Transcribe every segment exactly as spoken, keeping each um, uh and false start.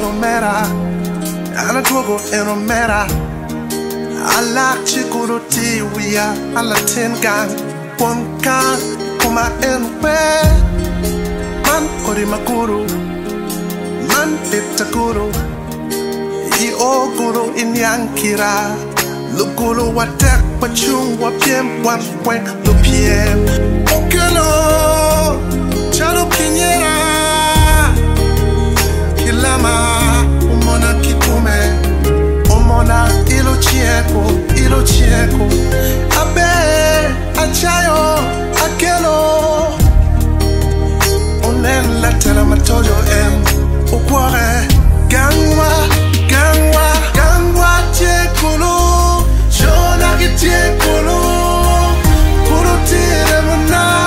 Non mera, ana drogo eno mera. Ala chikuru tiwia, ala tengang, ponka, kuma enwe. Man ori makuru, man etakuru. I oguru inyankira, lukulu watek pachung wapiem wapwe lupiem. Okelo, chalo kinyera. Omona kikume, omona ilo chieko, ilo chieko. Abe, achayo, akelo. Onen la tela matojo em, okware, gangwa, gangwa, gangwa chiekolo, shonagi chiekolo, kurutire muna.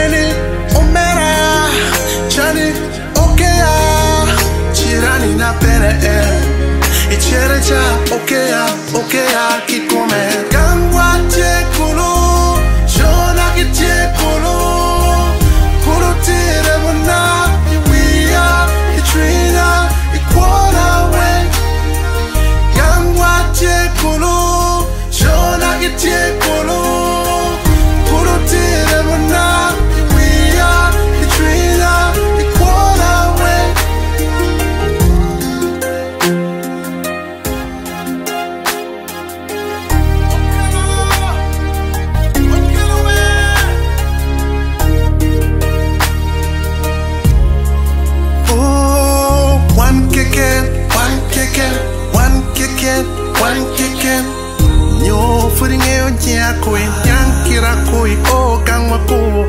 eni omera chani okea chirani na pere Ichere cha okea okea kikome gangwa chekulu shona kichekulu kurutire muna iwia itrina ikwona we gangwa chekulu shona kichekulu kurutire muna iwia itrina One kick in, yo footing on Yako, Yang Kirakoi, O Gangwako,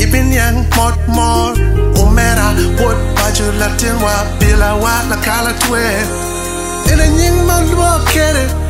Ibn Yang Mot Mor, Omera, what Baju Latinwa, Bilawa, La Cala Twe, and a Ying Mandwa Kerry.